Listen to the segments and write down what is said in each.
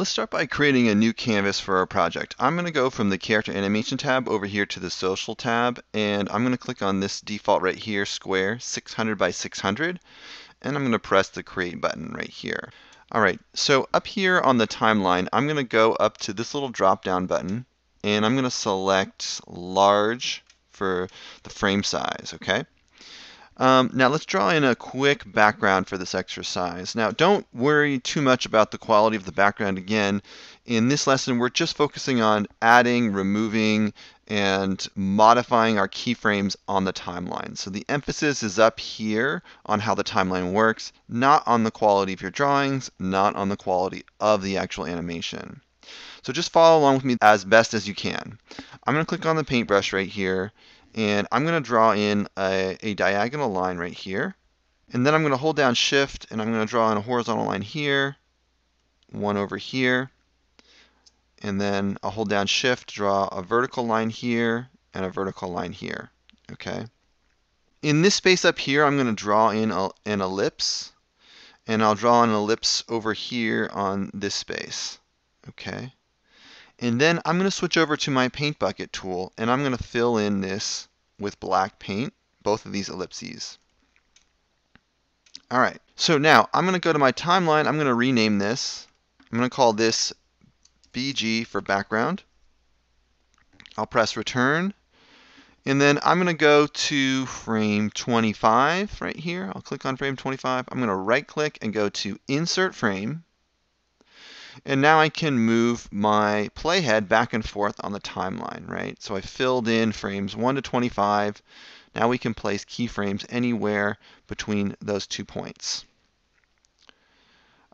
Let's start by creating a new canvas for our project. I'm going to go from the Character Animation tab over here to the Social tab, and I'm going to click on this default right here, square 600 by 600, and I'm going to press the Create button right here. Alright, so up here on the timeline, I'm going to go up to this little drop down button, and I'm going to select large for the frame size, okay? Now let's draw in a quick background for this exercise. Now don't worry too much about the quality of the background again. In this lesson we're just focusing on adding, removing, and modifying our keyframes on the timeline. So the emphasis is up here on how the timeline works, not on the quality of your drawings, not on the quality of the actual animation. So just follow along with me as best as you can. I'm going to click on the paintbrush right here, and I'm going to draw in a diagonal line right here, and then I'm going to hold down Shift and I'm going to draw in a horizontal line here, one over here, and then I'll hold down Shift, draw a vertical line here and a vertical line here. Okay. In this space up here I'm going to draw in an ellipse, and I'll draw an ellipse over here on this space. Okay. And then I'm going to switch over to my paint bucket tool, and I'm going to fill in this with black paint, both of these ellipses. Alright, so now I'm going to go to my timeline, I'm going to rename this. I'm going to call this BG for background. I'll press return, and then I'm going to go to frame 25 right here. I'll click on frame 25. I'm going to right click and go to insert frame. And now I can move my playhead back and forth on the timeline, right? So I filled in frames 1 to 25. Now we can place keyframes anywhere between those 2 points.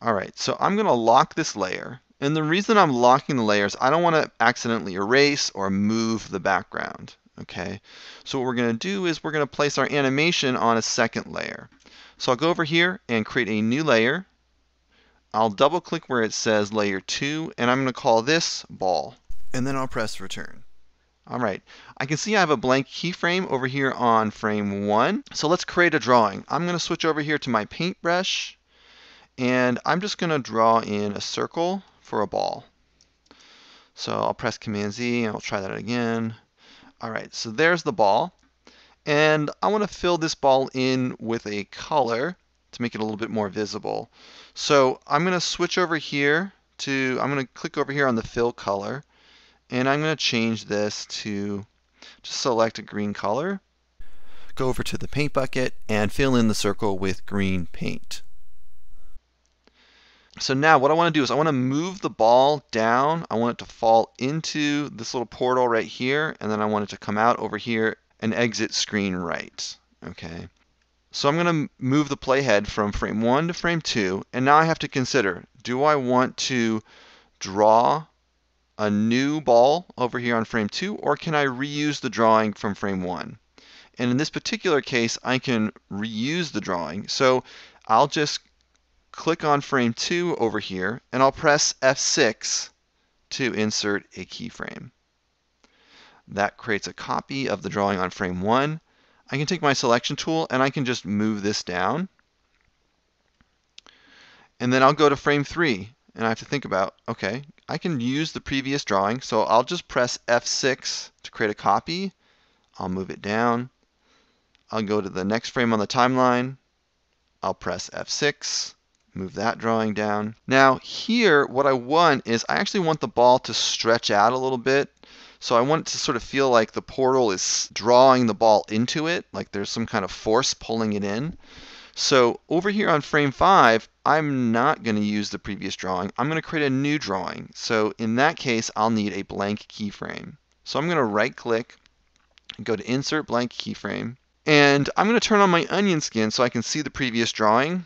All right, so I'm going to lock this layer. And the reason I'm locking the layer is I don't want to accidentally erase or move the background, okay? So what we're going to do is we're going to place our animation on a second layer. So I'll go over here and create a new layer. I'll double click where it says layer 2, and I'm going to call this ball, and then I'll press return. Alright, I can see I have a blank keyframe over here on frame 1, so let's create a drawing. I'm going to switch over here to my paintbrush, and I'm just going to draw in a circle for a ball. So I'll press Command Z, and I'll try that again. Alright, so there's the ball, and I want to fill this ball in with a color to make it a little bit more visible. So I'm going to switch over here to, I'm going to click over here on the fill color, and I'm going to change this to just select a green color. Go over to the paint bucket and fill in the circle with green paint. So now what I want to do is I want to move the ball down. I want it to fall into this little portal right here, and then I want it to come out over here and exit screen right. Okay. So I'm going to move the playhead from frame 1 to frame 2, and now I have to consider, do I want to draw a new ball over here on frame 2, or can I reuse the drawing from frame 1? And in this particular case, I can reuse the drawing, so I'll just click on frame 2 over here, and I'll press F6 to insert a keyframe. That creates a copy of the drawing on frame 1. I can take my selection tool and I can just move this down, and then I'll go to frame 3, and I have to think about, okay, I can use the previous drawing, so I'll just press F6 to create a copy. I'll move it down. I'll go to the next frame on the timeline. I'll press F6, move that drawing down. Now here what I want is I actually want the ball to stretch out a little bit. So I want it to sort of feel like the portal is drawing the ball into it, like there's some kind of force pulling it in. So over here on frame 5, I'm not going to use the previous drawing. I'm going to create a new drawing. So in that case, I'll need a blank keyframe. So I'm going to right-click, go to Insert Blank Keyframe, and I'm going to turn on my onion skin so I can see the previous drawing.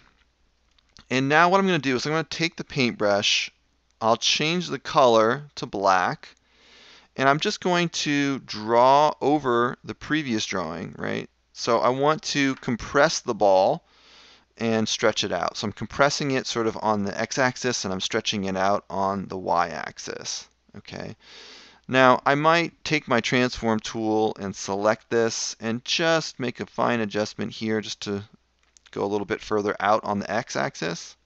And now what I'm going to do is I'm going to take the paintbrush, I'll change the color to black, and I'm just going to draw over the previous drawing, right? So I want to compress the ball and stretch it out. So I'm compressing it sort of on the x-axis, and I'm stretching it out on the y-axis, okay? Now I might take my transform tool and select this and just make a fine adjustment here just to go a little bit further out on the x-axis.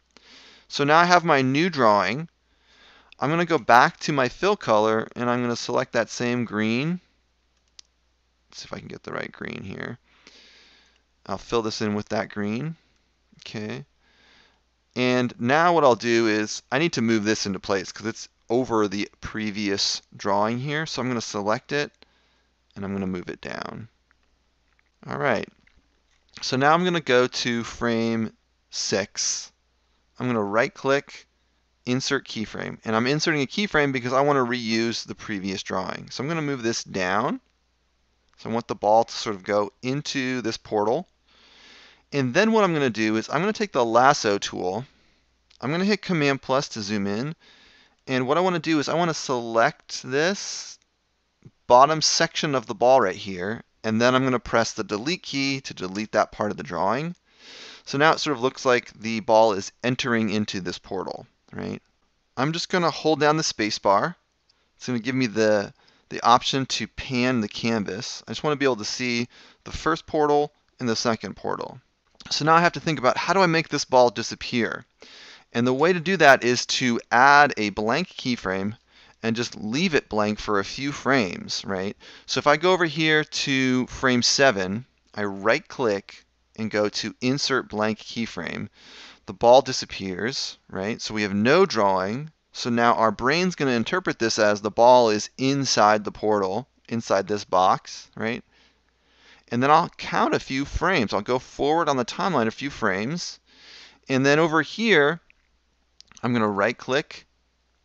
So now I have my new drawing. I'm going to go back to my fill color, and I'm going to select that same green. Let's see if I can get the right green here. I'll fill this in with that green. Okay. And now what I'll do is I need to move this into place because it's over the previous drawing here. So I'm going to select it, and I'm going to move it down. All right. So now I'm going to go to frame 6. I'm going to right-click, insert keyframe. And I'm inserting a keyframe because I want to reuse the previous drawing. So I'm going to move this down. So I want the ball to sort of go into this portal. And then what I'm going to do is I'm going to take the lasso tool. I'm going to hit Command plus to zoom in. And what I want to do is I want to select this bottom section of the ball right here. And then I'm going to press the delete key to delete that part of the drawing. So now it sort of looks like the ball is entering into this portal, right? I'm just going to hold down the space bar. It's going to give me the option to pan the canvas. I just want to be able to see the first portal and the second portal. So now I have to think about how do I make this ball disappear? And the way to do that is to add a blank keyframe and just leave it blank for a few frames, right? So if I go over here to frame 7, I right-click and go to Insert Blank Keyframe. The ball disappears, right? So we have no drawing. So now our brain's going to interpret this as the ball is inside the portal, inside this box, right? And then I'll count a few frames. I'll go forward on the timeline a few frames. And then over here, I'm going to right-click,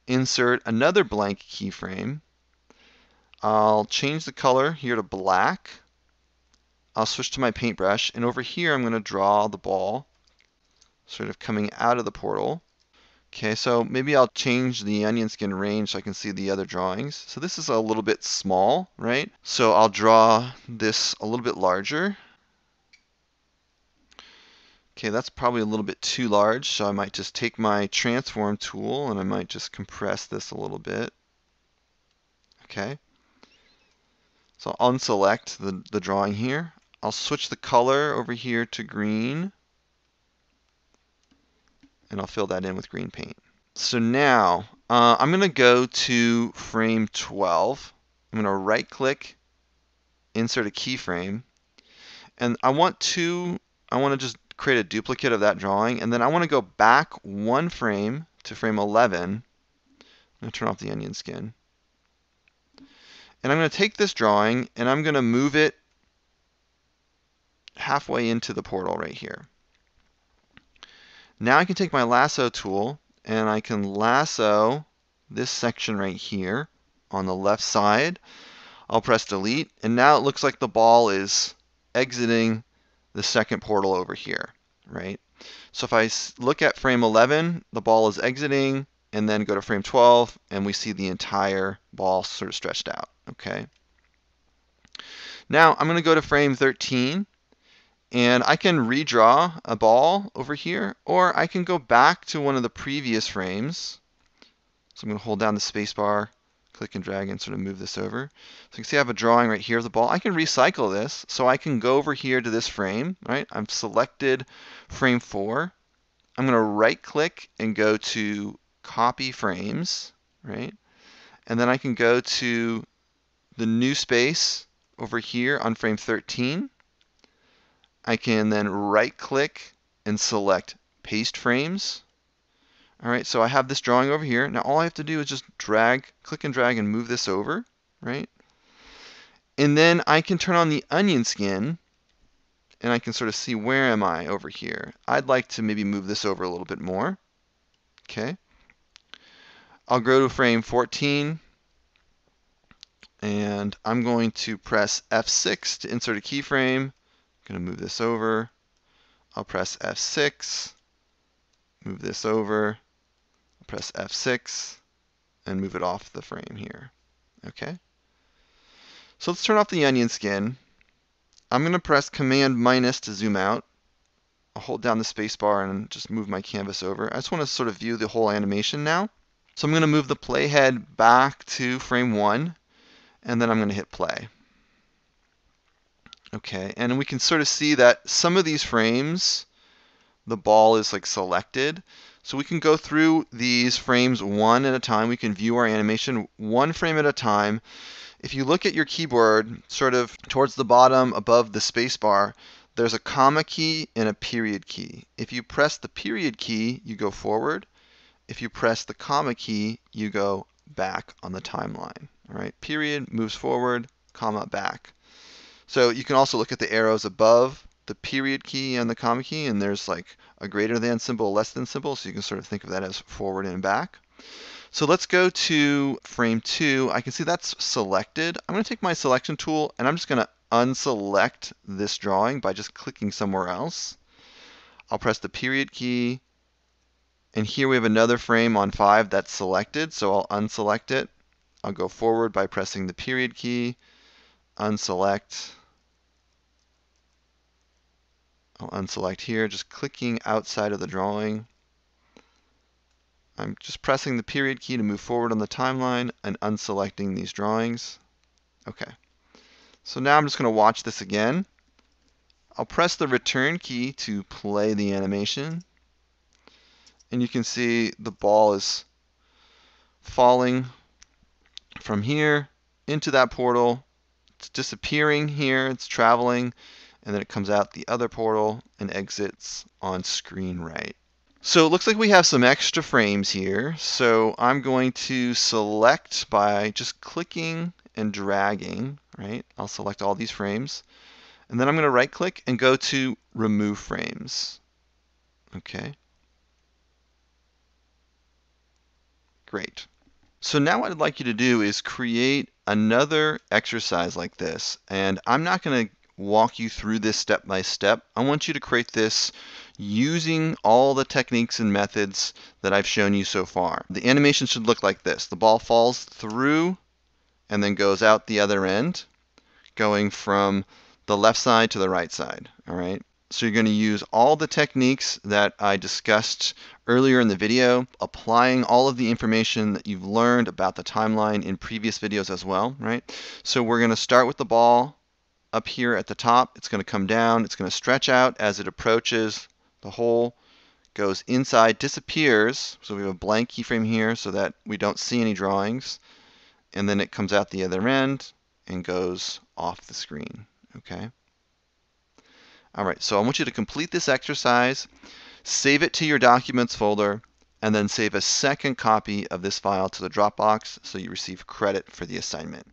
insert another blank keyframe. I'll change the color here to black. I'll switch to my paintbrush, and over here I'm going to draw the ball sort of coming out of the portal. Okay, so maybe I'll change the onion skin range so I can see the other drawings. So this is a little bit small, right? So I'll draw this a little bit larger. Okay, that's probably a little bit too large, so I might just take my transform tool and I might just compress this a little bit. Okay, so I'll unselect the drawing here. I'll switch the color over here to green, and I'll fill that in with green paint. So now I'm going to go to frame 12. I'm going to right-click, insert a keyframe, and I want to just create a duplicate of that drawing, and then I want to go back one frame to frame 11. I'm going to turn off the onion skin. And I'm going to take this drawing and I'm going to move it halfway into the portal right here. Now I can take my lasso tool and I can lasso this section right here on the left side. I'll press delete, and now it looks like the ball is exiting the second portal over here, right? So if I look at frame 11, the ball is exiting, and then go to frame 12, and we see the entire ball sort of stretched out, okay? Now I'm going to go to frame 13, and I can redraw a ball over here, or I can go back to one of the previous frames. So I'm going to hold down the space bar, click and drag, and sort of move this over. So you can see I have a drawing right here of the ball. I can recycle this, so I can go over here to this frame, right? I've selected frame 4. I'm going to right-click and go to Copy Frames, right? And then I can go to the new space over here on frame 13. I can then right-click and select Paste Frames. All right, so I have this drawing over here. Now all I have to do is just drag, click and drag, and move this over, right? And then I can turn on the onion skin, and I can sort of see where am I over here. I'd like to maybe move this over a little bit more. Okay. I'll go to frame 14, and I'm going to press F6 to insert a keyframe. I'm going to move this over. I'll press F6, move this over. Press F6 and move it off the frame here. Okay. So let's turn off the onion skin. I'm going to press Command minus to zoom out. I'll hold down the space bar and just move my canvas over. I just want to sort of view the whole animation now. So I'm going to move the playhead back to frame 1, and then I'm going to hit play. Okay, and we can sort of see that some of these frames the ball is like selected. So we can go through these frames one at a time. We can view our animation one frame at a time. If you look at your keyboard, sort of towards the bottom above the spacebar, there's a comma key and a period key. If you press the period key, you go forward. If you press the comma key, you go back on the timeline. All right, period moves forward, comma back. So you can also look at the arrows above the period key and the comma key, and there's like a greater than symbol, less than symbol, so you can sort of think of that as forward and back. So let's go to frame 2. I can see that's selected. I'm going to take my selection tool and I'm just going to unselect this drawing by just clicking somewhere else. I'll press the period key, and here we have another frame on 5 that's selected, so I'll unselect it. I'll go forward by pressing the period key, unselect. I'll unselect here, just clicking outside of the drawing. I'm just pressing the period key to move forward on the timeline and unselecting these drawings. Okay, so now I'm just going to watch this again. I'll press the return key to play the animation. And you can see the ball is falling from here into that portal. It's disappearing here, it's traveling, and then it comes out the other portal and exits on screen right. So it looks like we have some extra frames here, so I'm going to select by just clicking and dragging, right? I'll select all these frames, and then I'm going to right click and go to remove frames. Okay. Great. So now what I'd like you to do is create another exercise like this, and I'm not going to walk you through this step by step. I want you to create this using all the techniques and methods that I've shown you so far. The animation should look like this. The ball falls through and then goes out the other end, going from the left side to the right side. All right. So you're going to use all the techniques that I discussed earlier in the video, applying all of the information that you've learned about the timeline in previous videos as well, right? So we're going to start with the ball up here at the top. It's going to come down. It's going to stretch out as it approaches the hole, goes inside, disappears. So we have a blank keyframe here so that we don't see any drawings. And then it comes out the other end and goes off the screen, okay? All right, so I want you to complete this exercise, save it to your Documents folder, and then save a second copy of this file to the Dropbox so you receive credit for the assignment.